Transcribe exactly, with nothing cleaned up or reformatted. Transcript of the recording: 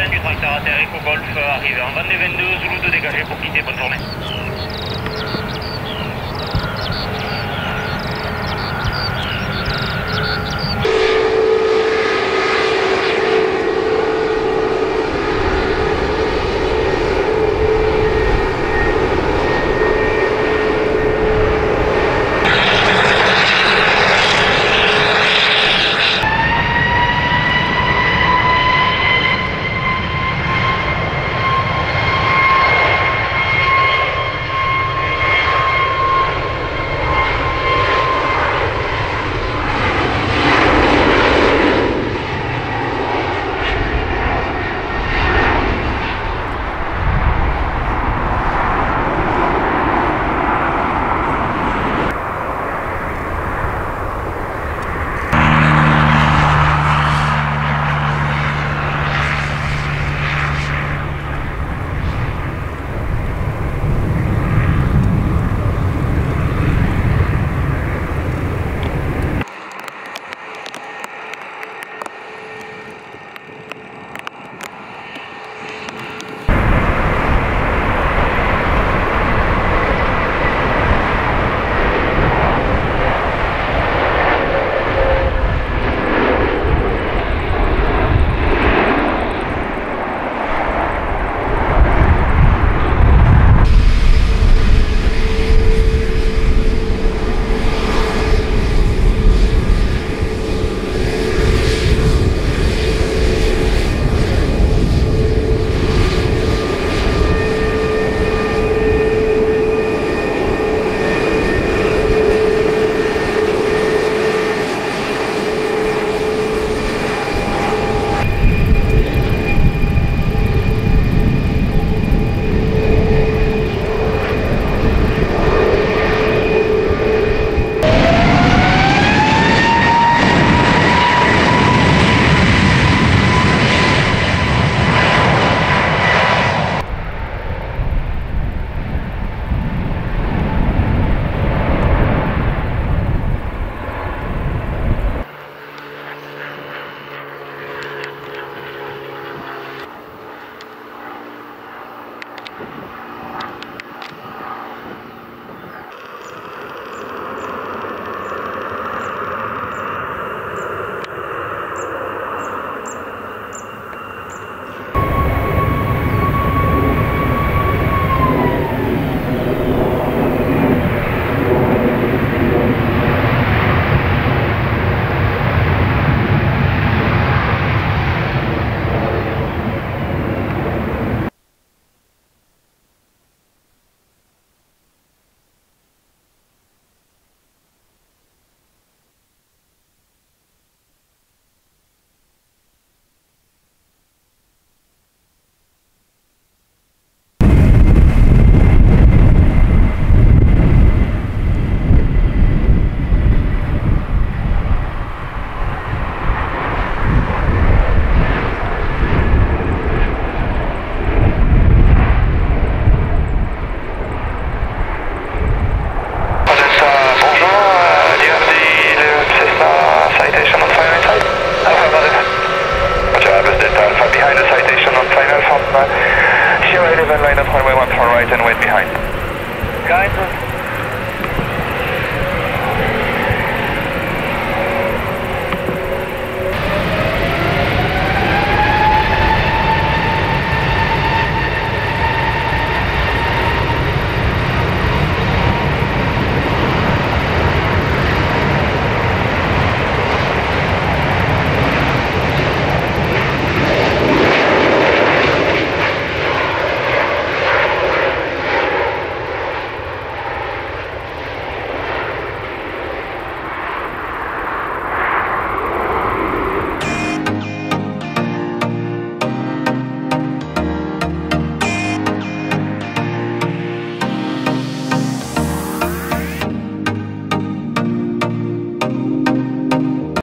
cinq du tracteur à terre Eco Golf, arrivé en vingt-deux vingt-deux, Zulu deux dégagé pour quitter, bonne journée.